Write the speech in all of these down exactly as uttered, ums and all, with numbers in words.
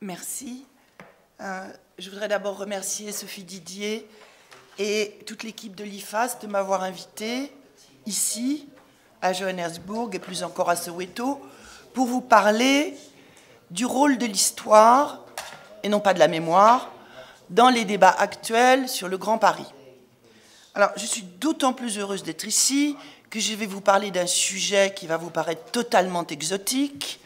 Merci. Euh, je voudrais d'abord remercier Sophie Didier et toute l'équipe de l'I F A S de m'avoir invitée ici, à Johannesburg et plus encore à Soweto, pour vous parler du rôle de l'histoire, et non pas de la mémoire, dans les débats actuels sur le Grand Paris. Alors, je suis d'autant plus heureuse d'être ici que je vais vous parler d'un sujet qui va vous paraître totalement exotique,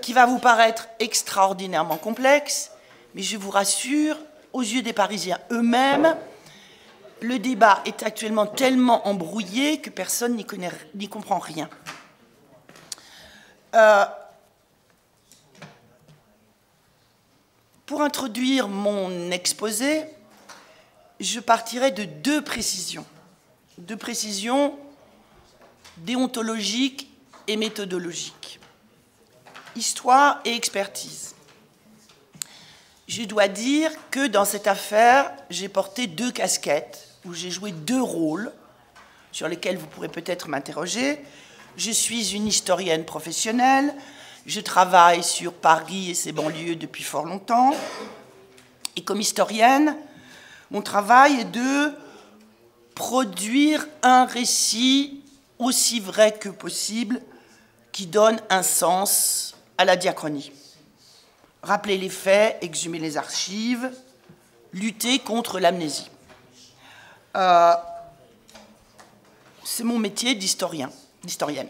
qui va vous paraître extraordinairement complexe, mais je vous rassure, aux yeux des Parisiens eux-mêmes, le débat est actuellement tellement embrouillé que personne n'y connaît, n'y comprend rien. Euh, pour introduire mon exposé, je partirai de deux précisions, deux précisions déontologiques et méthodologiques. Histoire et expertise. Je dois dire que dans cette affaire, j'ai porté deux casquettes, où j'ai joué deux rôles, sur lesquels vous pourrez peut-être m'interroger. Je suis une historienne professionnelle, je travaille sur Paris et ses banlieues depuis fort longtemps, et comme historienne, mon travail est de produire un récit aussi vrai que possible qui donne un sens à la diachronie. Rappeler les faits, exhumer les archives, lutter contre l'amnésie. Euh, c'est mon métier d'historien, d'historienne.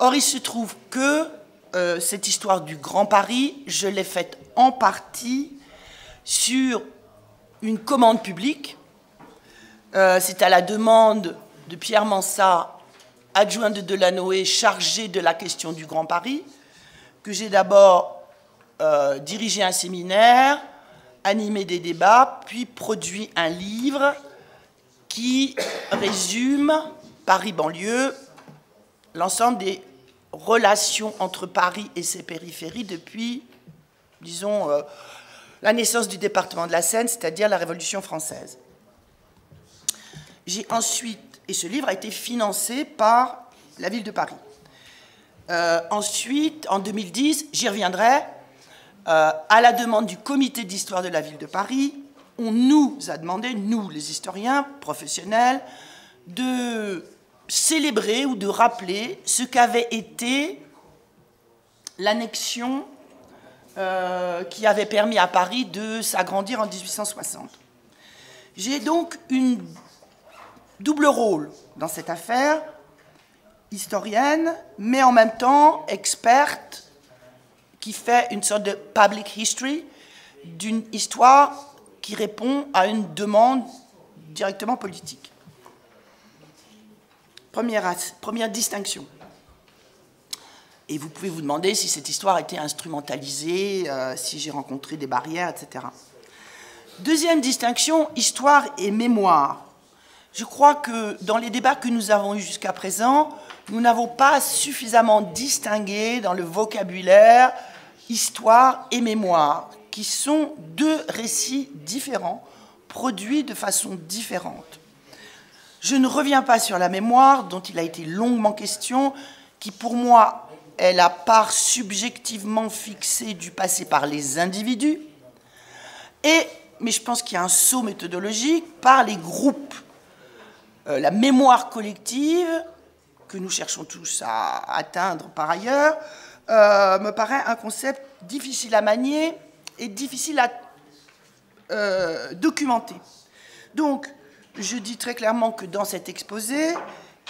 Or, il se trouve que euh, cette histoire du Grand Paris, je l'ai faite en partie sur une commande publique. Euh, c'est à la demande de Pierre Mansat, adjoint de Delanoë, chargé de la question du Grand Paris, que j'ai d'abord euh, dirigé un séminaire, animé des débats, puis produit un livre qui résume Paris-Banlieue, l'ensemble des relations entre Paris et ses périphéries depuis, disons, euh, la naissance du département de la Seine, c'est-à-dire la Révolution française. J'ai ensuite, et ce livre a été financé par la ville de Paris. Euh, ensuite, en deux mille dix, j'y reviendrai, euh, à la demande du comité d'histoire de la ville de Paris, on nous a demandé, nous les historiens professionnels, de célébrer ou de rappeler ce qu'avait été l'annexion euh, qui avait permis à Paris de s'agrandir en mille huit cent soixante. J'ai donc une double rôle dans cette affaire, historienne, mais en même temps experte, qui fait une sorte de public history, d'une histoire qui répond à une demande directement politique. Première, première distinction. Et vous pouvez vous demander si cette histoire a été instrumentalisée, euh, si j'ai rencontré des barrières, et cetera. Deuxième distinction, histoire et mémoire. Je crois que dans les débats que nous avons eus jusqu'à présent, nous n'avons pas suffisamment distingué dans le vocabulaire histoire et mémoire, qui sont deux récits différents, produits de façon différente. Je ne reviens pas sur la mémoire, dont il a été longuement question, qui pour moi est la part subjectivement fixée du passé par les individus, et, mais je pense qu'il y a un saut méthodologique, par les groupes. La mémoire collective, que nous cherchons tous à atteindre par ailleurs, euh, me paraît un concept difficile à manier et difficile à euh, documenter. Donc, je dis très clairement que dans cet exposé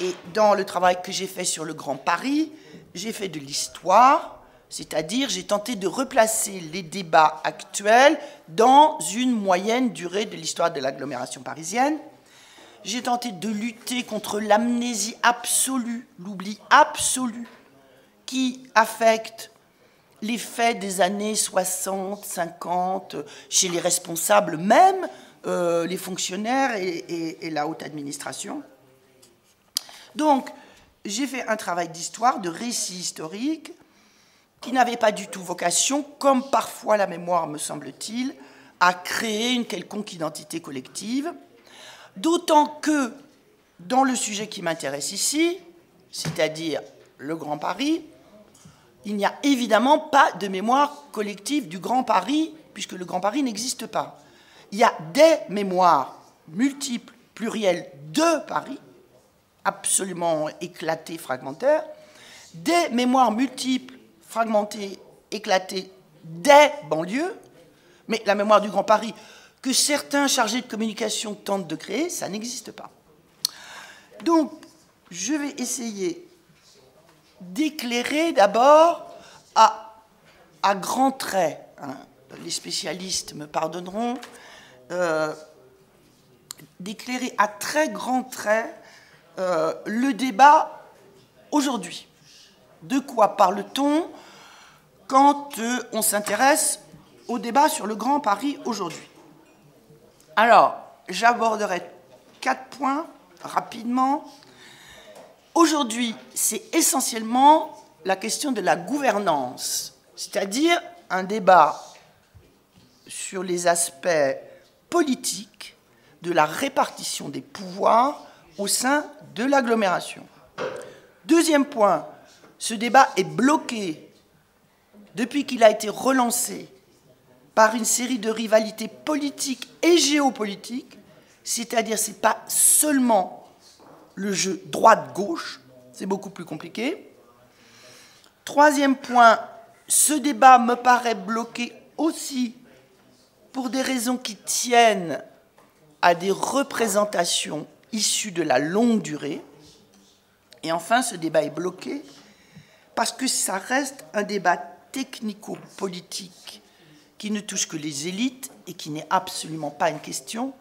et dans le travail que j'ai fait sur le Grand Paris, j'ai fait de l'histoire, c'est-à-dire j'ai tenté de replacer les débats actuels dans une moyenne durée de l'histoire de l'agglomération parisienne. J'ai tenté de lutter contre l'amnésie absolue, l'oubli absolu, qui affecte les faits des années soixante, cinquante, chez les responsables même, euh, les fonctionnaires et, et, et la haute administration. Donc, j'ai fait un travail d'histoire, de récit historique, qui n'avait pas du tout vocation, comme parfois la mémoire, me semble-t-il, à créer une quelconque identité collective. D'autant que, dans le sujet qui m'intéresse ici, c'est-à-dire le Grand Paris, il n'y a évidemment pas de mémoire collective du Grand Paris, puisque le Grand Paris n'existe pas. Il y a des mémoires multiples, plurielles de Paris, absolument éclatées, fragmentaires, des mémoires multiples, fragmentées, éclatées des banlieues, mais la mémoire du Grand Paris que certains chargés de communication tentent de créer, ça n'existe pas. Donc, je vais essayer d'éclairer d'abord à, à grands traits, hein, les spécialistes me pardonneront, euh, d'éclairer à très grands traits euh, le débat aujourd'hui. De quoi parle-t-on quand euh, on s'intéresse au débat sur le Grand Paris aujourd'hui? Alors, j'aborderai quatre points rapidement. Aujourd'hui, c'est essentiellement la question de la gouvernance, c'est-à-dire un débat sur les aspects politiques de la répartition des pouvoirs au sein de l'agglomération. Deuxième point, ce débat est bloqué depuis qu'il a été relancé par une série de rivalités politiques et géopolitiques, c'est-à-dire ce n'est pas seulement le jeu droite-gauche, c'est beaucoup plus compliqué. Troisième point, ce débat me paraît bloqué aussi pour des raisons qui tiennent à des représentations issues de la longue durée. Et enfin, ce débat est bloqué parce que ça reste un débat technico-politique qui ne touche que les élites et qui n'est absolument pas une question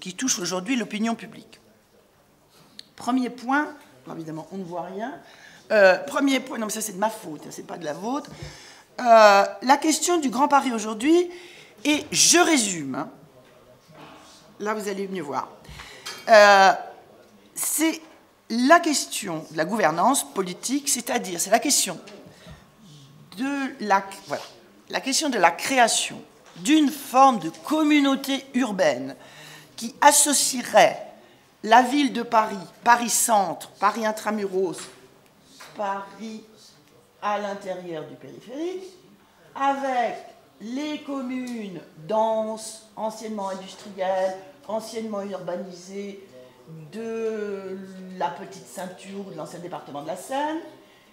qui touche aujourd'hui l'opinion publique. Premier point, évidemment, on ne voit rien. Euh, premier point, non mais ça c'est de ma faute, c'est pas de la vôtre. Euh, la question du Grand Paris aujourd'hui, et je résume, hein, là vous allez mieux voir, euh, c'est la question de la gouvernance politique, c'est-à-dire c'est la question de la, voilà, la question de la création d'une forme de communauté urbaine qui associerait la ville de Paris, Paris-Centre, Paris-Intramuros, Paris à l'intérieur du périphérique, avec les communes denses, anciennement industrielles, anciennement urbanisées de la petite ceinture ou de l'ancien département de la Seine.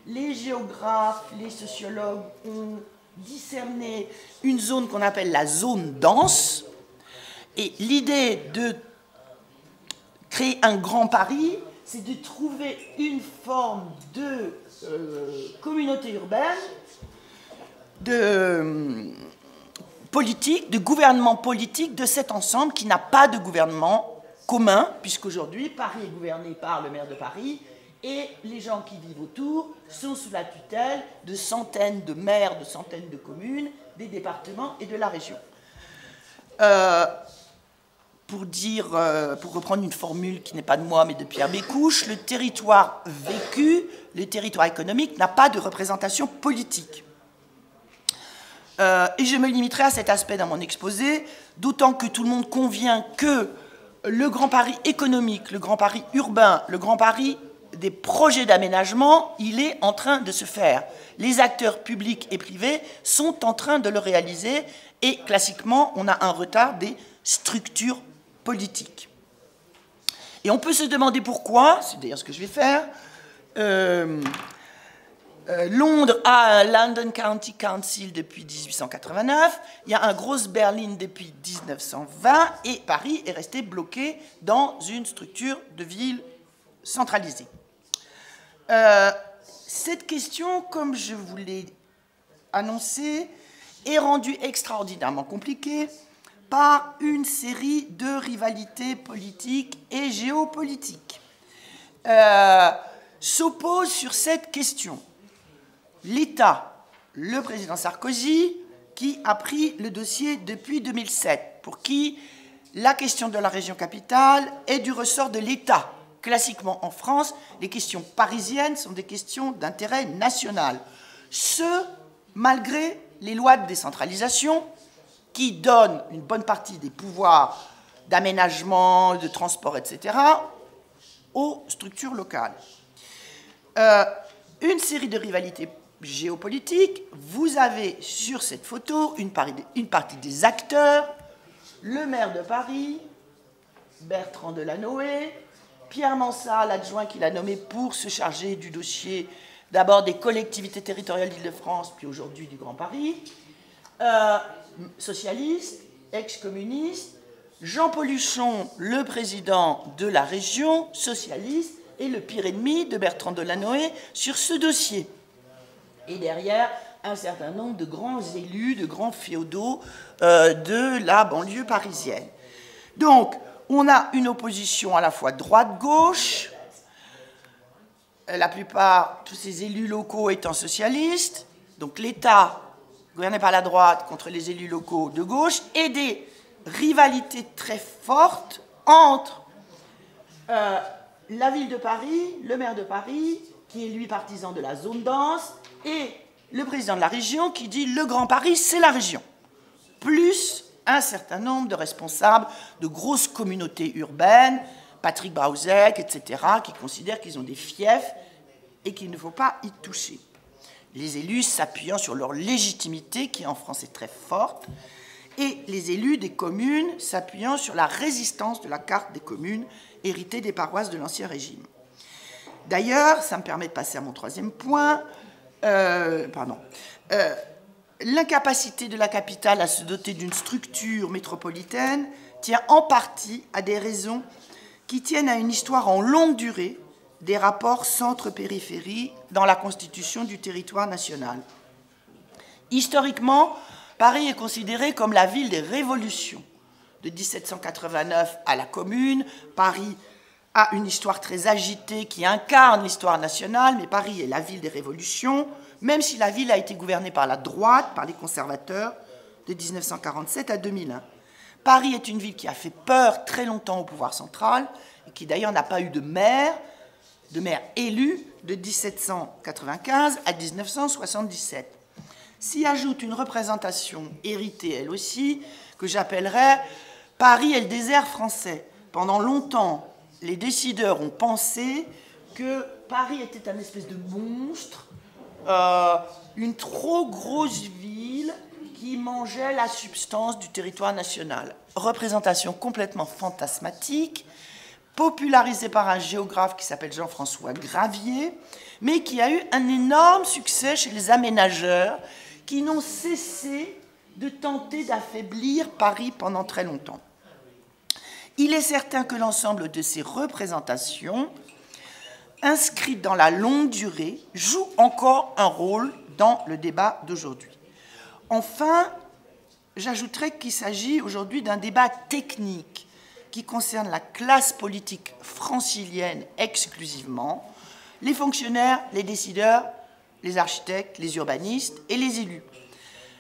Les géographes, les sociologues ont discerné une zone qu'on appelle la zone dense, et l'idée de créer un Grand Paris, c'est de trouver une forme de euh, communauté urbaine, de euh, politique, de gouvernement politique de cet ensemble qui n'a pas de gouvernement commun, puisqu'aujourd'hui, Paris est gouverné par le maire de Paris et les gens qui vivent autour sont sous la tutelle de centaines de maires, de centaines de communes, des départements et de la région. Euh, Pour dire, pour reprendre une formule qui n'est pas de moi mais de Pierre Bécouche, le territoire vécu, le territoire économique n'a pas de représentation politique. Euh, et je me limiterai à cet aspect dans mon exposé, d'autant que tout le monde convient que le Grand Paris économique, le Grand Paris urbain, le Grand Paris des projets d'aménagement, il est en train de se faire. Les acteurs publics et privés sont en train de le réaliser et classiquement, on a un retard des structures politique. Et on peut se demander pourquoi, c'est d'ailleurs ce que je vais faire, euh, euh, Londres a un London County Council depuis mille huit cent quatre-vingt-neuf, il y a un grosse berline depuis mille neuf cent vingt, et Paris est resté bloqué dans une structure de ville centralisée. Euh, cette question, comme je vous l'ai annoncé, est rendue extraordinairement compliquée par une série de rivalités politiques et géopolitiques. Euh, s'opposent sur cette question l'État, le président Sarkozy, qui a pris le dossier depuis deux mille sept, pour qui la question de la région capitale est du ressort de l'État. Classiquement en France, les questions parisiennes sont des questions d'intérêt national. Ce, malgré les lois de décentralisation, qui donne une bonne partie des pouvoirs d'aménagement, de transport, et cetera, aux structures locales. Euh, une série de rivalités géopolitique, vous avez sur cette photo une, pari, une partie des acteurs, le maire de Paris, Bertrand Delanoë, Pierre Mansat, l'adjoint qu'il a nommé pour se charger du dossier d'abord des collectivités territoriales d'Île-de-France, puis aujourd'hui du Grand Paris, euh, socialiste, ex-communiste, Jean-Paul Huchon, le président de la région, socialiste, et le pire ennemi de Bertrand Delanoë sur ce dossier. Et derrière, un certain nombre de grands élus, de grands féodaux euh, de la banlieue parisienne. Donc, on a une opposition à la fois droite-gauche, la plupart, tous ces élus locaux étant socialistes, donc l'État gouverné par la droite contre les élus locaux de gauche, et des rivalités très fortes entre euh, la ville de Paris, le maire de Paris, qui est lui partisan de la zone dense, et le président de la région qui dit « le Grand Paris, c'est la région », plus un certain nombre de responsables de grosses communautés urbaines, Patrick Braouzet, et cetera, qui considèrent qu'ils ont des fiefs et qu'il ne faut pas y toucher. Les élus s'appuyant sur leur légitimité, qui en France est très forte, et les élus des communes s'appuyant sur la résistance de la carte des communes héritée des paroisses de l'Ancien Régime. D'ailleurs, ça me permet de passer à mon troisième point, euh, pardon, euh, l'incapacité de la capitale à se doter d'une structure métropolitaine tient en partie à des raisons qui tiennent à une histoire en longue durée des rapports centre-périphérie dans la constitution du territoire national. Historiquement, Paris est considérée comme la ville des révolutions. De mille sept cent quatre-vingt-neuf à la Commune, Paris a une histoire très agitée qui incarne l'histoire nationale, mais Paris est la ville des révolutions, même si la ville a été gouvernée par la droite, par les conservateurs, de mille neuf cent quarante-sept à deux mille un. Paris est une ville qui a fait peur très longtemps au pouvoir central, et qui d'ailleurs n'a pas eu de maire, de maire élu, de mille sept cent quatre-vingt-quinze à mille neuf cent soixante-dix-sept. S'y ajoute une représentation héritée, elle aussi, que j'appellerais « Paris est le désert français ». Pendant longtemps, les décideurs ont pensé que Paris était un espèce de monstre, euh, une trop grosse ville qui mangeait la substance du territoire national. Représentation complètement fantasmatique, popularisée par un géographe qui s'appelle Jean-François Gravier, mais qui a eu un énorme succès chez les aménageurs, qui n'ont cessé de tenter d'affaiblir Paris pendant très longtemps. Il est certain que l'ensemble de ces représentations, inscrites dans la longue durée, jouent encore un rôle dans le débat d'aujourd'hui. Enfin, j'ajouterai qu'il s'agit aujourd'hui d'un débat technique qui concerne la classe politique francilienne exclusivement, les fonctionnaires, les décideurs, les architectes, les urbanistes et les élus.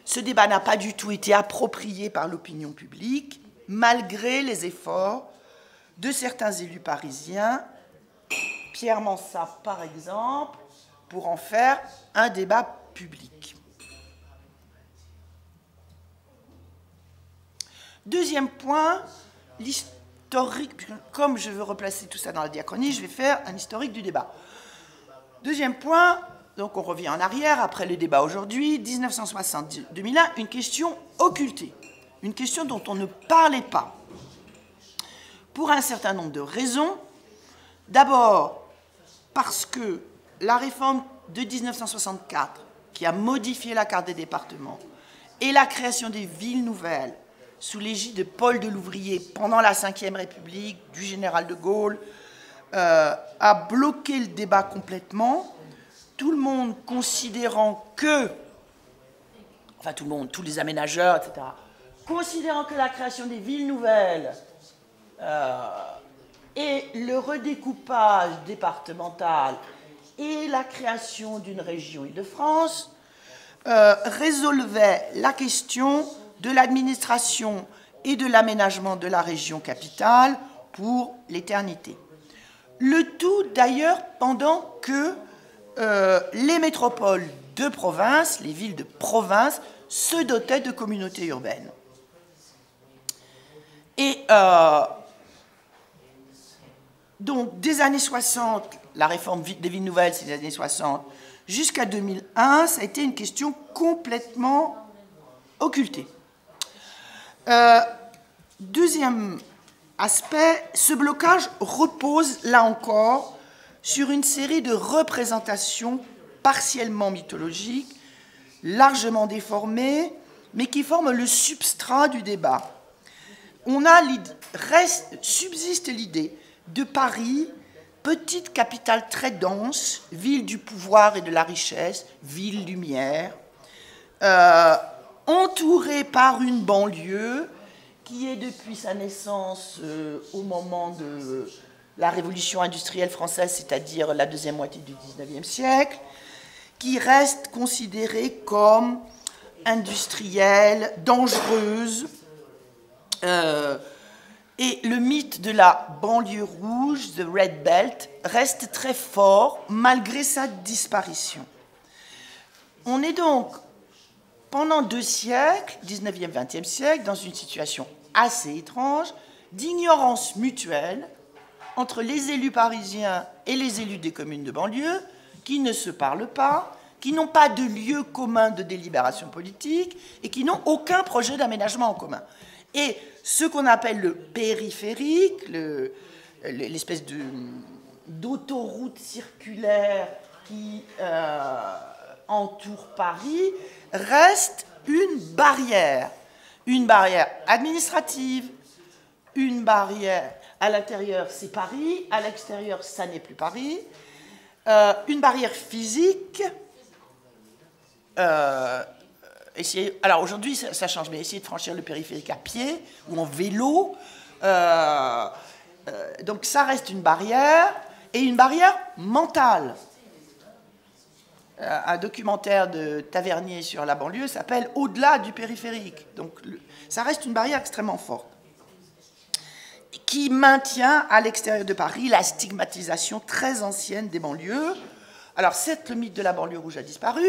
Ce débat n'a pas du tout été approprié par l'opinion publique, malgré les efforts de certains élus parisiens, Pierre Mansat par exemple, pour en faire un débat public. Deuxième point, l'historique. Comme je veux replacer tout ça dans la diachronie, je vais faire un historique du débat. Deuxième point, donc on revient en arrière, après le débat aujourd'hui, mille neuf cent soixante à deux mille un, une question occultée, une question dont on ne parlait pas, pour un certain nombre de raisons. D'abord, parce que la réforme de mille neuf cent soixante-quatre, qui a modifié la carte des départements, et la création des villes nouvelles, sous l'égide de Paul Delouvrier, pendant la cinquième République, du général de Gaulle, Euh, a bloqué le débat complètement, tout le monde considérant que, enfin tout le monde, tous les aménageurs, et cetera, considérant que la création des villes nouvelles euh, et le redécoupage départemental et la création d'une région Île-de-France euh, résolvaient la question de l'administration et de l'aménagement de la région capitale pour l'éternité. Le tout, d'ailleurs, pendant que euh, les métropoles de province, les villes de province, se dotaient de communautés urbaines. Et euh, donc, des années soixante la réforme des villes nouvelles, c'est les années soixante, jusqu'à deux mille un, ça a été une question complètement occultée. Euh, deuxième aspect, ce blocage repose, là encore, sur une série de représentations partiellement mythologiques, largement déformées, mais qui forment le substrat du débat. On a reste, subsiste l'idée de Paris, petite capitale très dense, ville du pouvoir et de la richesse, ville lumière, euh, entourée par une banlieue qui est depuis sa naissance euh, au moment de la Révolution industrielle française, c'est-à-dire la deuxième moitié du dix-neuvième siècle, qui reste considérée comme industrielle, dangereuse. Euh, et le mythe de la banlieue rouge, the Red Belt, reste très fort malgré sa disparition. On est donc, pendant deux siècles, dix-neuvième, vingtième siècle, dans une situation assez étrange d'ignorance mutuelle entre les élus parisiens et les élus des communes de banlieue qui ne se parlent pas, qui n'ont pas de lieu commun de délibération politique et qui n'ont aucun projet d'aménagement en commun. Et ce qu'on appelle le périphérique, le, l'espèce de, d'autoroute circulaire qui euh, entoure Paris, reste une barrière. Une barrière administrative, une barrière à l'intérieur, c'est Paris, à l'extérieur, ça n'est plus Paris. Euh, une barrière physique. Euh, Essayer, alors aujourd'hui, ça, ça change, mais essayer de franchir le périphérique à pied ou en vélo. Euh, euh, donc ça reste une barrière, et une barrière mentale. Euh, un documentaire de Tavernier sur la banlieue s'appelle « Au-delà du périphérique ». Donc le, ça reste une barrière extrêmement forte, qui maintient à l'extérieur de Paris la stigmatisation très ancienne des banlieues. Alors certes, le mythe de la banlieue rouge a disparu,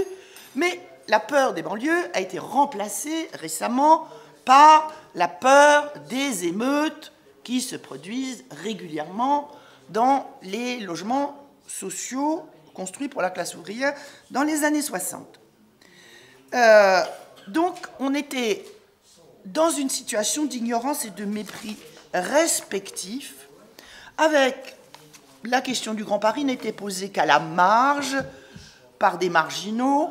mais la peur des banlieues a été remplacée récemment par la peur des émeutes qui se produisent régulièrement dans les logements sociaux construits pour la classe ouvrière dans les années soixante. Euh, donc on était dans une situation d'ignorance et de mépris respectifs, avec la question du Grand Paris n'était posée qu'à la marge, par des marginaux.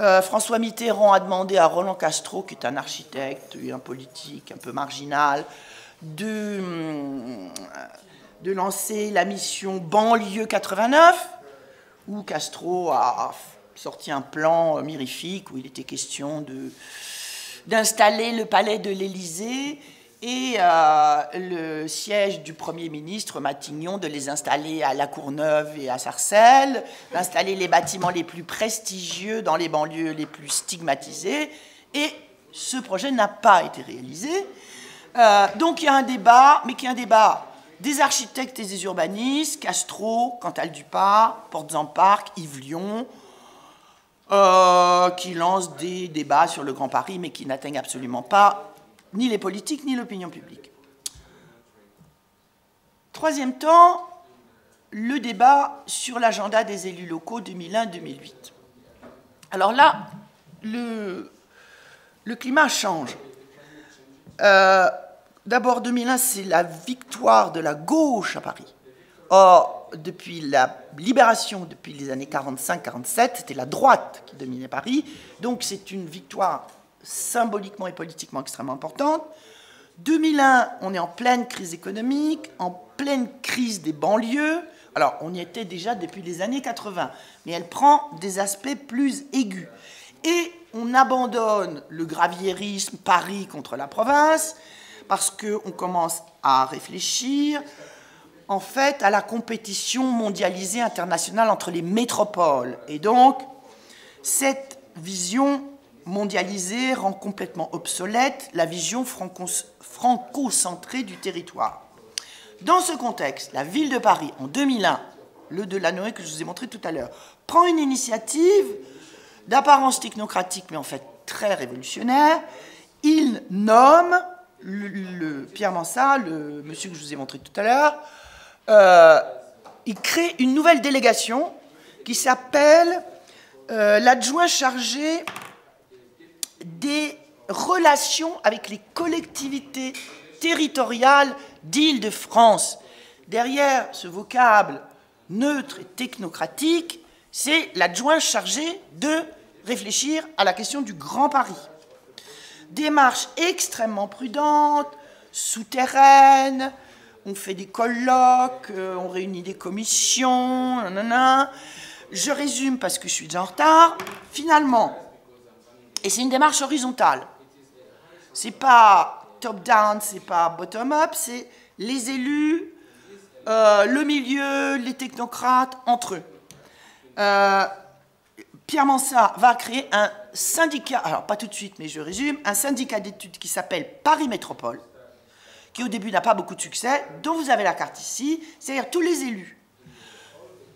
Euh, François Mitterrand a demandé à Roland Castro, qui est un architecte et un politique un peu marginal, de, de lancer la mission Banlieue quatre-vingt-neuf, où Castro a sorti un plan mirifique où il était question d'installer le palais de l'Élysée et euh, le siège du Premier ministre Matignon, de les installer à La Courneuve et à Sarcelles, d'installer les bâtiments les plus prestigieux dans les banlieues les plus stigmatisées. Et ce projet n'a pas été réalisé. Euh, donc il y a un débat, mais qui est un débat des architectes et des urbanistes, Castro, Cantal Dupas, Portes-en-Parc, Yves-Lyon, euh, qui lancent des débats sur le Grand Paris, mais qui n'atteignent absolument pas ni les politiques, ni l'opinion publique. Troisième temps, le débat sur l'agenda des élus locaux deux mille un deux mille huit. Alors là, le, le climat change. Euh, D'abord, deux mille un, c'est la victoire de la gauche à Paris. Or, depuis la libération, depuis les années quarante-cinq quarante-sept, c'était la droite qui dominait Paris. Donc c'est une victoire symboliquement et politiquement extrêmement importante. deux mille un, on est en pleine crise économique, en pleine crise des banlieues. Alors, on y était déjà depuis les années quatre-vingt, mais elle prend des aspects plus aigus. Et on abandonne le graviérisme Paris contre la province, parce qu'on commence à réfléchir, en fait, à la compétition mondialisée internationale entre les métropoles. Et donc, cette vision mondialisée rend complètement obsolète la vision franco-centrée du territoire. Dans ce contexte, la ville de Paris, en deux mille un, le Delanoë que je vous ai montré tout à l'heure, prend une initiative d'apparence technocratique, mais en fait très révolutionnaire. Il nomme le, le Pierre Mansat, le monsieur que je vous ai montré tout à l'heure, euh, il crée une nouvelle délégation qui s'appelle euh, l'adjoint chargé des relations avec les collectivités territoriales d'Île-de-France. Derrière ce vocable neutre et technocratique, c'est l'adjoint chargé de réfléchir à la question du Grand Paris. Démarche extrêmement prudente, souterraine, on fait des colloques, on réunit des commissions, nanana. Je résume parce que je suis déjà en retard. Finalement, et c'est une démarche horizontale. C'est pas top-down, c'est pas bottom-up, c'est les élus, euh, le milieu, les technocrates, entre eux. Euh, Pierre Mansat va créer un syndicat, alors pas tout de suite, mais je résume, un syndicat d'études qui s'appelle Paris Métropole, qui au début n'a pas beaucoup de succès, dont vous avez la carte ici, c'est-à-dire tous les élus,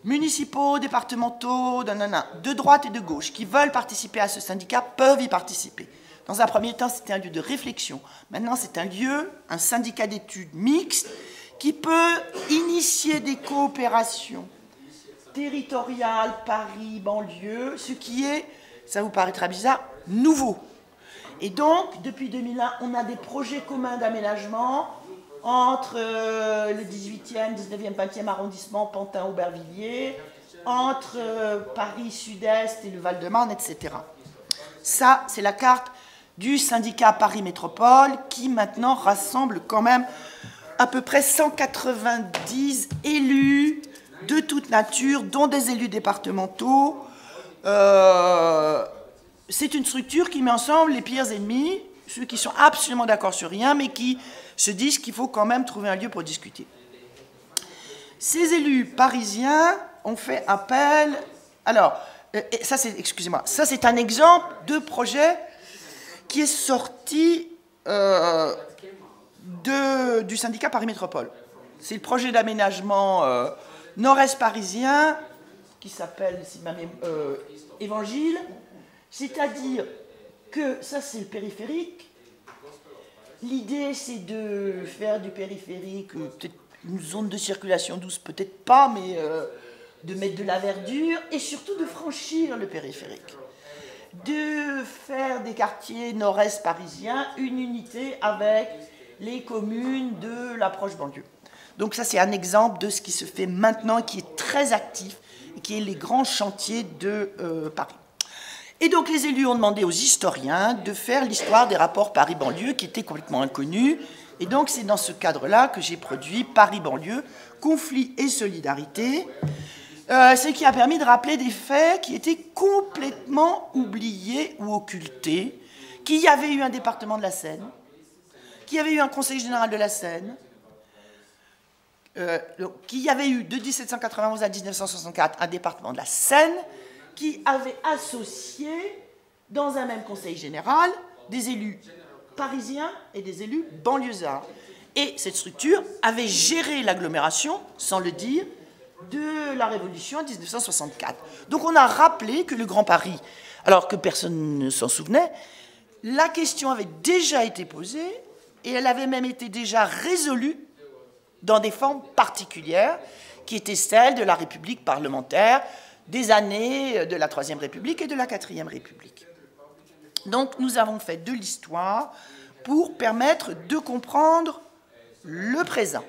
municipaux, départementaux, de droite et de gauche, qui veulent participer à ce syndicat, peuvent y participer. Dans un premier temps, c'était un lieu de réflexion. Maintenant, c'est un lieu, un syndicat d'études mixte, qui peut initier des coopérations territoriales, Paris, banlieue, ce qui est, ça vous paraîtra bizarre, nouveau. Et donc, depuis deux mille un, on a des projets communs d'aménagement entre euh, le dix-huitième, dix-neuvième, vingtième arrondissement, Pantin-Aubervilliers, entre euh, Paris Sud-Est et le Val-de-Marne, et cetera. Ça, c'est la carte du syndicat Paris Métropole qui maintenant rassemble quand même à peu près cent quatre-vingt-dix élus de toute nature, dont des élus départementaux. Euh, C'est une structure qui met ensemble les pires ennemis, ceux qui sont absolument d'accord sur rien, mais qui se disent qu'il faut quand même trouver un lieu pour discuter. Ces élus parisiens ont fait appel... Alors, ça c'est, excusez-moi, ça c'est un exemple de projet qui est sorti euh, de, du syndicat Paris Métropole. C'est le projet d'aménagement euh, nord-est parisien qui s'appelle euh, Évangile. C'est-à-dire que, ça c'est le périphérique, l'idée c'est de faire du périphérique, peut-être une zone de circulation douce, peut-être pas, mais euh, de mettre de la verdure, et surtout de franchir le périphérique. De faire des quartiers nord-est parisiens une unité avec les communes de la proche banlieue. Donc ça c'est un exemple de ce qui se fait maintenant, qui est très actif, et qui est les grands chantiers de euh, Paris. Et donc les élus ont demandé aux historiens de faire l'histoire des rapports Paris-Banlieue qui était complètement inconnue. Et donc c'est dans ce cadre-là que j'ai produit Paris-Banlieue, conflit et solidarité, euh, ce qui a permis de rappeler des faits qui étaient complètement oubliés ou occultés, qu'il y avait eu un département de la Seine, qu'il y avait eu un conseil général de la Seine, euh, qu'il y avait eu de mille sept cent quatre-vingt-onze à mille neuf cent soixante-quatre un département de la Seine, qui avait associé dans un même conseil général des élus parisiens et des élus banlieusards. Et cette structure avait géré l'agglomération, sans le dire, de la Révolution en mille neuf cent soixante-quatre. Donc on a rappelé que le Grand Paris, alors que personne ne s'en souvenait, la question avait déjà été posée et elle avait même été déjà résolue dans des formes particulières qui étaient celles de la République parlementaire, des années de la Troisième République et de la Quatrième République. Donc nous avons fait de l'histoire pour permettre de comprendre le présent.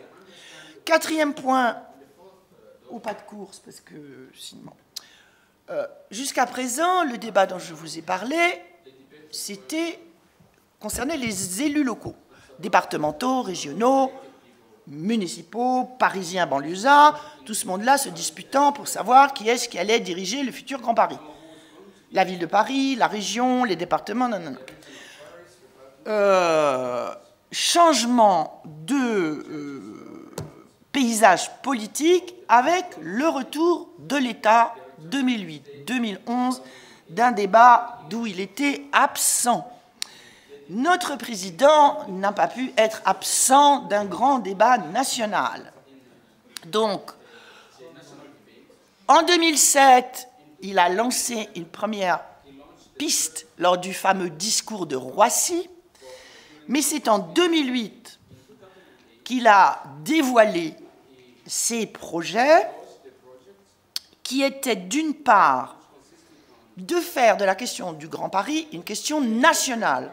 Quatrième point, au pas de course, parce que sinon... Euh, jusqu'à présent, le débat dont je vous ai parlé, c'était concernait les élus locaux, départementaux, régionaux, municipaux, parisiens, banlieusards, tout ce monde-là se disputant pour savoir qui est-ce qui allait diriger le futur Grand Paris. La ville de Paris, la région, les départements, non, non, non. Euh, changement de euh, paysage politique avec le retour de l'État deux mille huit deux mille onze d'un débat d'où il était absent. Notre président n'a pas pu être absent d'un grand débat national. Donc, en deux mille sept, il a lancé une première piste lors du fameux discours de Roissy, mais c'est en deux mille huit qu'il a dévoilé ses projets qui était d'une part de faire de la question du Grand Paris une question nationale,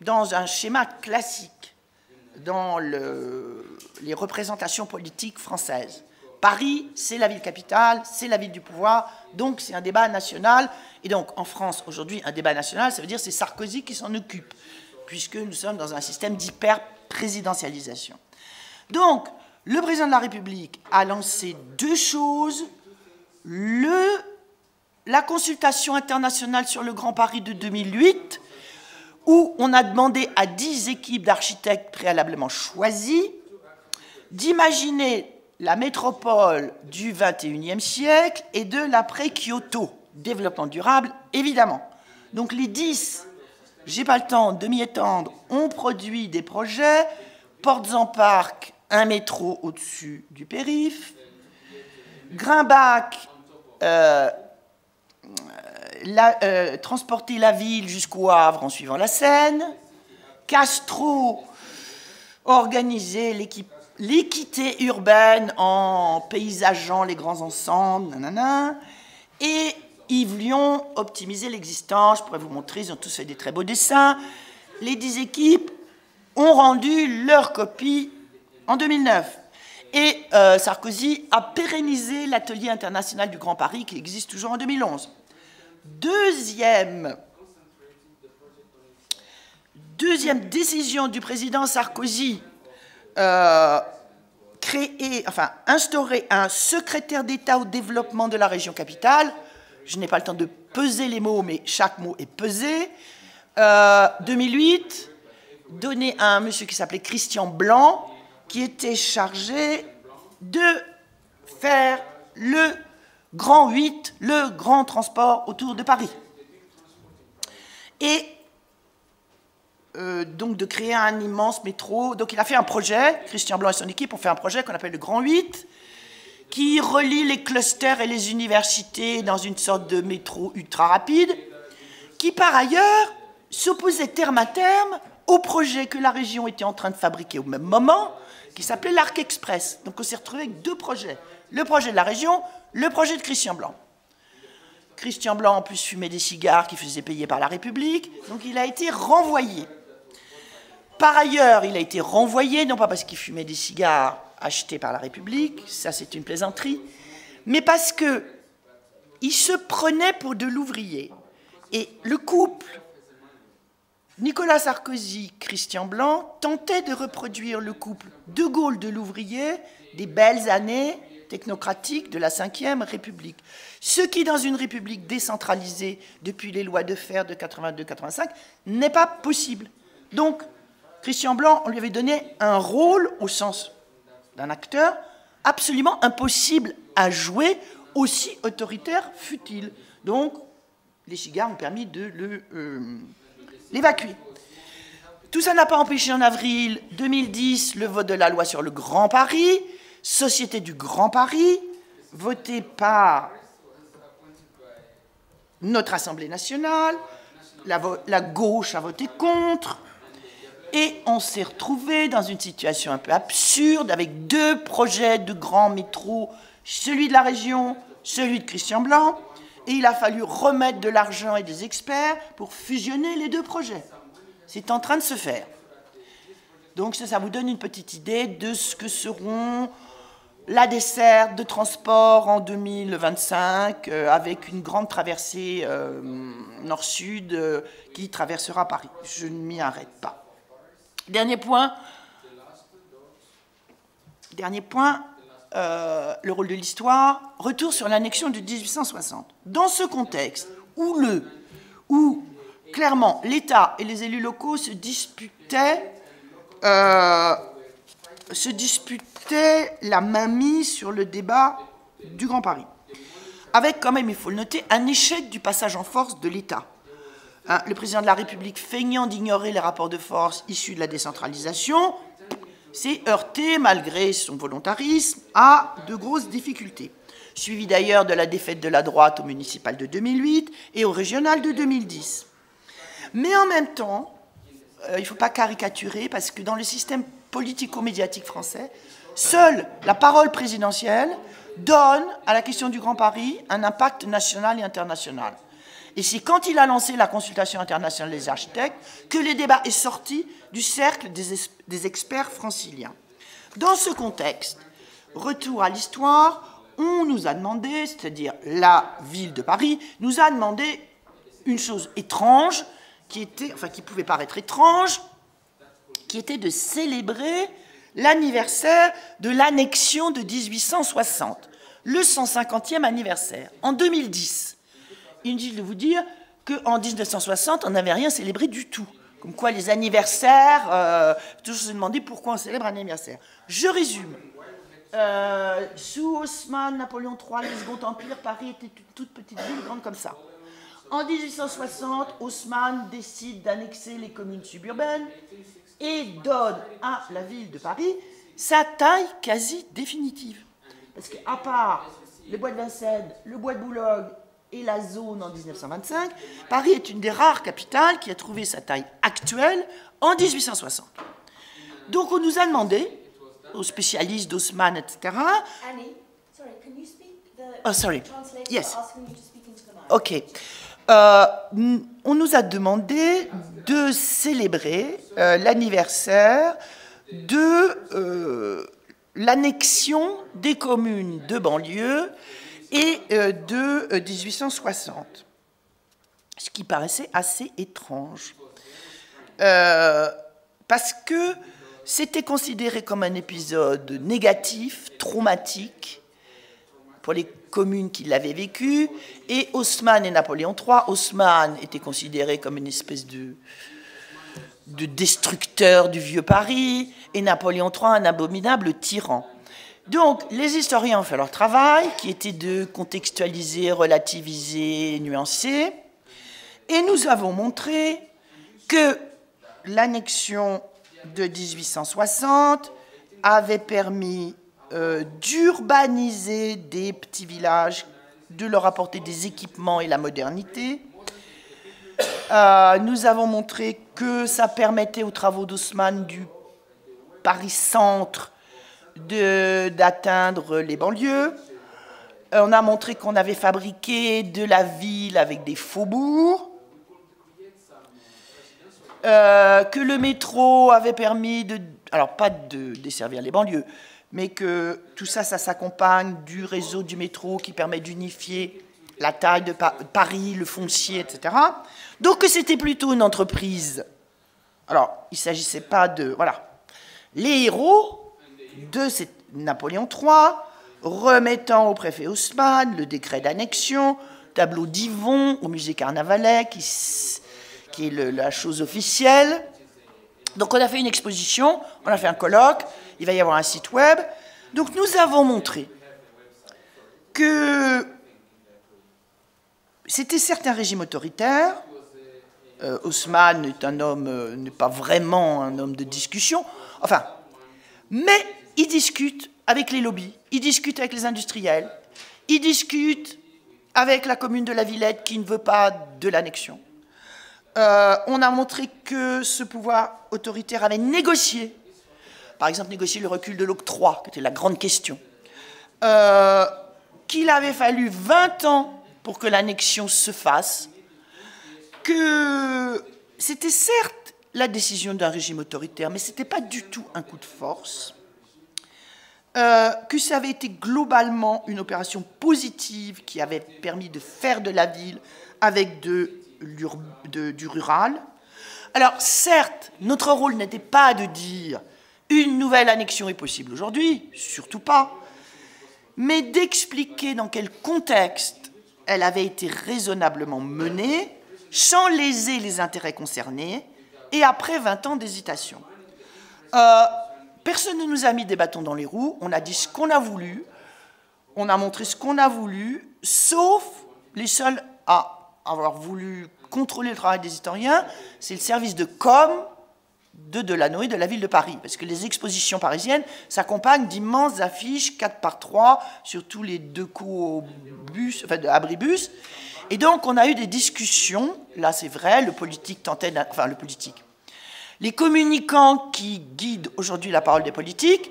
dans un schéma classique, dans le, les représentations politiques françaises. Paris, c'est la ville capitale, c'est la ville du pouvoir, donc c'est un débat national. Et donc, en France, aujourd'hui, un débat national, ça veut dire c'est Sarkozy qui s'en occupe, puisque nous sommes dans un système d'hyper-présidentialisation. Donc, le président de la République a lancé deux choses. Le, la consultation internationale sur le Grand Paris de deux mille huit, où on a demandé à dix équipes d'architectes préalablement choisies d'imaginer la métropole du vingt et unième siècle et de l'après-Kyoto, développement durable, évidemment. Donc les dix, j'ai pas le temps de m'y étendre, ont produit des projets, Portes-en-Parc, un métro au-dessus du périph', Grimbach, euh, la, euh, transporter la ville jusqu'au Havre en suivant la Seine, Castro, organiser l'équité urbaine en paysageant les grands ensembles, nanana, et Yves-Lyon, optimiser l'existant. Je pourrais vous montrer, ils ont tous fait des très beaux dessins. Les dix équipes ont rendu leur copie en deux mille neuf. Et euh, Sarkozy a pérennisé l'atelier international du Grand Paris qui existe toujours en deux mille onze. Deuxième, deuxième décision du président Sarkozy, euh, créer, enfin, instaurer un secrétaire d'État au développement de la région capitale. Je n'ai pas le temps de peser les mots, mais chaque mot est pesé. Euh, deux mille huit, donné à un monsieur qui s'appelait Christian Blanc, qui était chargé de faire le Grand huit, le grand transport autour de Paris. Et euh, donc de créer un immense métro. Donc il a fait un projet, Christian Blanc et son équipe ont fait un projet qu'on appelle le Grand huit, qui relie les clusters et les universités dans une sorte de métro ultra rapide, qui par ailleurs s'opposait terme à terme au projet que la région était en train de fabriquer au même moment, qui s'appelait l'Arc Express. Donc on s'est retrouvé avec deux projets. Le projet de la région, le projet de Christian Blanc. Christian Blanc, en plus, fumait des cigares qu'il faisait payer par la République, donc il a été renvoyé. Par ailleurs, il a été renvoyé, non pas parce qu'il fumait des cigares achetés par la République, ça c'est une plaisanterie, mais parce que il se prenait pour Delouvrier. Et le couple Nicolas Sarkozy, Christian Blanc, tentait de reproduire le couple de Gaulle-Delouvrier des belles années technocratiques de la cinquième République. Ce qui, dans une République décentralisée depuis les lois de fer de quatre-vingt-deux quatre-vingt-cinq, n'est pas possible. Donc, Christian Blanc, on lui avait donné un rôle, au sens d'un acteur, absolument impossible à jouer, aussi autoritaire fut-il. Donc, les cigares ont permis de le... Euh, l'évacuer. Tout ça n'a pas empêché en avril deux mille dix le vote de la loi sur le Grand Paris, Société du Grand Paris, votée par notre Assemblée nationale, la, la gauche a voté contre, et on s'est retrouvé dans une situation un peu absurde avec deux projets de grands métros, celui de la région, celui de Christian Blanc. Et il a fallu remettre de l'argent et des experts pour fusionner les deux projets. C'est en train de se faire. Donc ça, ça vous donne une petite idée de ce que seront la desserte de transport en deux mille vingt-cinq, euh, avec une grande traversée euh, nord-sud euh, qui traversera Paris. Je ne m'y arrête pas. Dernier point. Dernier point. Euh, le rôle de l'histoire, retour sur l'annexion de mille huit cent soixante. Dans ce contexte où, le, où clairement, l'État et les élus locaux se disputaient, euh, se disputaient la mainmise sur le débat du Grand Paris. Avec, quand même, il faut le noter, un échec du passage en force de l'État. Hein, le président de la République, feignant d'ignorer les rapports de force issus de la décentralisation, s'est heurté, malgré son volontarisme, à de grosses difficultés, suivi d'ailleurs de la défaite de la droite au municipal de deux mille huit et au régional de deux mille dix. Mais en même temps, euh, il ne faut pas caricaturer, parce que dans le système politico-médiatique français, seule la parole présidentielle donne à la question du Grand Paris un impact national et international. Et c'est quand il a lancé la consultation internationale des architectes que le débat est sorti du cercle des, des experts franciliens. Dans ce contexte, retour à l'histoire, on nous a demandé, c'est-à-dire la ville de Paris, nous a demandé une chose étrange, qui était, enfin qui pouvait paraître étrange, qui était de célébrer l'anniversaire de l'annexion de mille huit cent soixante, le cent cinquantième anniversaire, en deux mille dix. Inutile de vous dire qu'en mille neuf cent soixante, on n'avait rien célébré du tout. Comme quoi les anniversaires, euh, toujours se demander pourquoi on célèbre un anniversaire. Je résume. Euh, sous Haussmann, Napoléon trois, le Second Empire, Paris était une toute petite ville, grande comme ça. En mille huit cent soixante, Haussmann décide d'annexer les communes suburbaines et donne à la ville de Paris sa taille quasi définitive. Parce qu'à part les bois de Vincennes, le bois de Boulogne et la zone en mille neuf cent vingt-cinq, Paris est une des rares capitales qui a trouvé sa taille actuelle en mille huit cent soixante. Donc on nous a demandé, aux spécialistes d'Haussmann, et cetera. Annie, sorry, can you speak the... Oh, sorry. Yes. OK. Euh, on nous a demandé de célébrer euh, l'anniversaire de euh, l'annexion des communes de banlieue et euh, de euh, mille huit cent soixante, ce qui paraissait assez étrange, euh, parce que c'était considéré comme un épisode négatif, traumatique, pour les communes qui l'avaient vécu, et Haussmann et Napoléon trois, Haussmann était considéré comme une espèce de, de destructeur du vieux Paris, et Napoléon trois, un abominable tyran. Donc, les historiens ont fait leur travail, qui était de contextualiser, relativiser, nuancer, et nous avons montré que l'annexion de mille huit cent soixante avait permis euh, d'urbaniser des petits villages, de leur apporter des équipements et la modernité. Euh, nous avons montré que ça permettait aux travaux d'Haussmann du Paris-Centre d'atteindre les banlieues. Euh, on a montré qu'on avait fabriqué de la ville avec des faubourgs. Euh, que le métro avait permis de... Alors, pas de desservir les banlieues, mais que tout ça, ça s'accompagne du réseau du métro qui permet d'unifier la taille de pa Paris, le foncier, et cetera. Donc, que c'était plutôt une entreprise. Alors, il ne s'agissait pas de... Voilà. Les héros de cette Napoléon trois, remettant au préfet Haussmann le décret d'annexion, tableau d'Yvon au musée Carnavalet, qui... qui est le, la chose officielle. Donc on a fait une exposition, on a fait un colloque, il va y avoir un site web. Donc nous avons montré que c'était certains régimes autoritaires. Euh, Haussmann est un homme, euh, n'est pas vraiment un homme de discussion, enfin, mais il discute avec les lobbies, il discute avec les industriels, il discute avec la commune de la Villette qui ne veut pas de l'annexion. Euh, on a montré que ce pouvoir autoritaire avait négocié, par exemple négocié le recul de l'octroi, qui était la grande question, euh, qu'il avait fallu vingt ans pour que l'annexion se fasse, que c'était certes la décision d'un régime autoritaire, mais ce n'était pas du tout un coup de force, euh, que ça avait été globalement une opération positive qui avait permis de faire de la ville avec de... De, du rural. Alors certes, notre rôle n'était pas de dire une nouvelle annexion est possible aujourd'hui, surtout pas, mais d'expliquer dans quel contexte elle avait été raisonnablement menée, sans léser les intérêts concernés, et après vingt ans d'hésitation. Euh, personne ne nous a mis des bâtons dans les roues, on a dit ce qu'on a voulu, on a montré ce qu'on a voulu, sauf les seuls à avoir voulu contrôler le travail des historiens, c'est le service de com de Delanoë de la ville de Paris. Parce que les expositions parisiennes s'accompagnent d'immenses affiches quatre par trois sur tous les deux coups au bus, enfin, abribus. Et donc, on a eu des discussions. Là, c'est vrai, le politique tentait... Enfin, le politique. Les communicants qui guident aujourd'hui la parole des politiques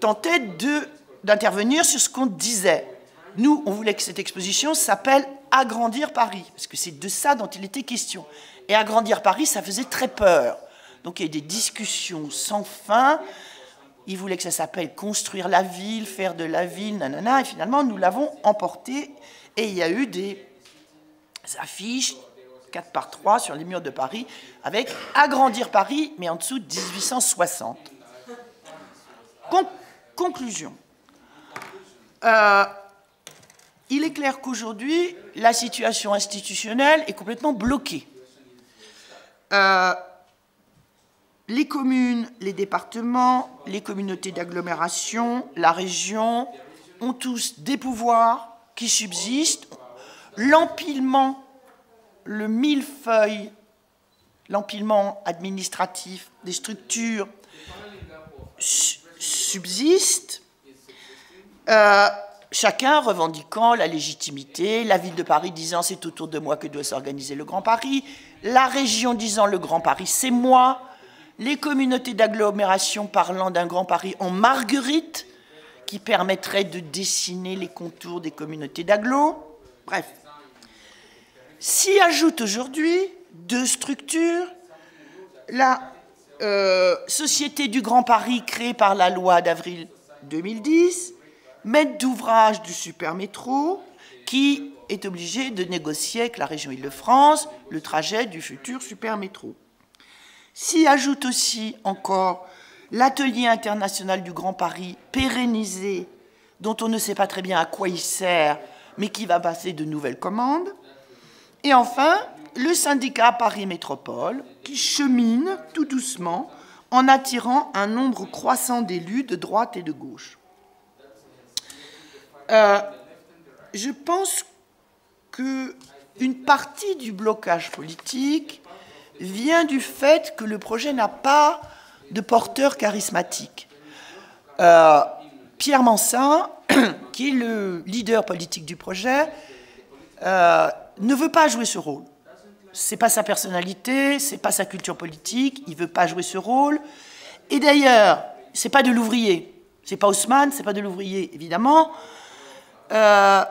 tentaient de d'intervenir sur ce qu'on disait. Nous, on voulait que cette exposition s'appelle « Agrandir Paris », parce que c'est de ça dont il était question. Et agrandir Paris, ça faisait très peur. Donc il y a eu des discussions sans fin. Il voulait que ça s'appelle « Construire la ville »,« Faire de la ville », nanana. Et finalement, nous l'avons emporté. Et il y a eu des affiches quatre par trois sur les murs de Paris avec « Agrandir Paris », mais en dessous de mille huit cent soixante. Con conclusion. Euh, il est clair qu'aujourd'hui, la situation institutionnelle est complètement bloquée. Euh, les communes, les départements, les communautés d'agglomération, la région ont tous des pouvoirs qui subsistent. L'empilement, le millefeuille, l'empilement administratif des structures subsiste, euh, chacun revendiquant la légitimité, la ville de Paris disant « c'est autour de moi que doit s'organiser le Grand Paris », la région disant « le Grand Paris, c'est moi », les communautés d'agglomération parlant d'un Grand Paris en marguerite qui permettrait de dessiner les contours des communautés d'agglo. Bref. S'y ajoutent aujourd'hui deux structures, la Euh, Société du Grand Paris créée par la loi d'avril deux mille dix, maître d'ouvrage du supermétro qui est obligé de négocier avec la région Île-de-France le trajet du futur supermétro. S'y ajoute aussi encore l'atelier international du Grand Paris pérennisé, dont on ne sait pas très bien à quoi il sert, mais qui va passer de nouvelles commandes. Et enfin, le syndicat Paris Métropole, qui chemine tout doucement en attirant un nombre croissant d'élus de droite et de gauche. Euh, je pense qu'une partie du blocage politique vient du fait que le projet n'a pas de porteur charismatique. Euh, Pierre Mansat, qui est le leader politique du projet, euh, ne veut pas jouer ce rôle. C'est pas sa personnalité, c'est pas sa culture politique, il veut pas jouer ce rôle. Et d'ailleurs, c'est pas Delouvrier, c'est pas Haussmann, c'est pas Delouvrier, évidemment. Euh,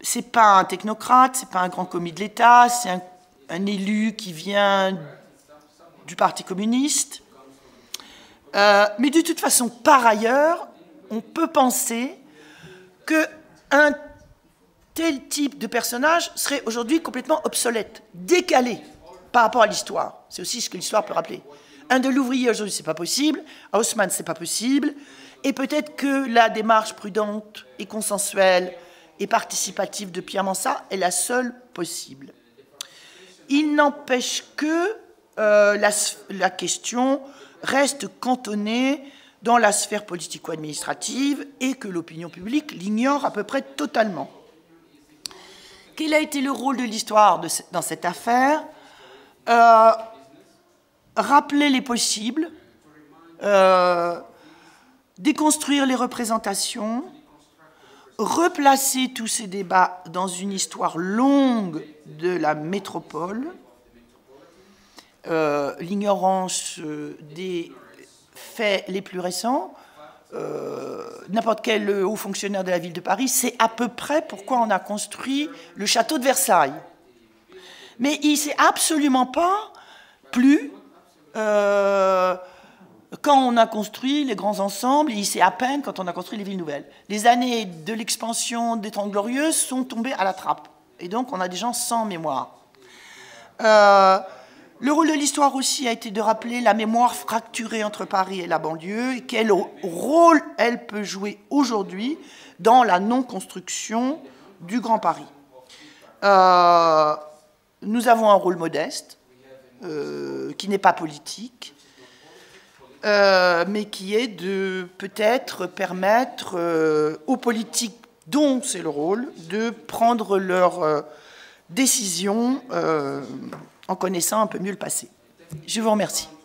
c'est pas un technocrate, c'est pas un grand commis de l'État, c'est un, un élu qui vient du Parti communiste. Euh, mais de toute façon, par ailleurs, on peut penser qu'un tel type de personnage serait aujourd'hui complètement obsolète, décalé par rapport à l'histoire. C'est aussi ce que l'histoire peut rappeler. Un Delouvrier aujourd'hui, c'est pas possible. Un Haussmann, c'est pas possible. Et peut-être que la démarche prudente et consensuelle et participative de Pierre Mansat est la seule possible. Il n'empêche que euh, la, la question reste cantonnée dans la sphère politico-administrative et que l'opinion publique l'ignore à peu près totalement. Quel a été le rôle de l'histoire dans cette affaire? euh, Rappeler les possibles, euh, déconstruire les représentations, replacer tous ces débats dans une histoire longue de la métropole, euh, l'ignorance des faits les plus récents. Euh, n'importe quel haut fonctionnaire de la ville de Paris, c'est à peu près pourquoi on a construit le château de Versailles. Mais il ne sait absolument pas plus euh, quand on a construit les grands ensembles, il sait à peine quand on a construit les villes nouvelles. Les années de l'expansion des Trente Glorieuses sont tombées à la trappe. Et donc on a des gens sans mémoire. Euh, Le rôle de l'histoire aussi a été de rappeler la mémoire fracturée entre Paris et la banlieue et quel rôle elle peut jouer aujourd'hui dans la non-construction du Grand Paris. Euh, nous avons un rôle modeste, euh, qui n'est pas politique, euh, mais qui est de peut-être permettre euh, aux politiques dont c'est le rôle de prendre leurs euh, décisions euh, en connaissant un peu mieux le passé. Je vous remercie.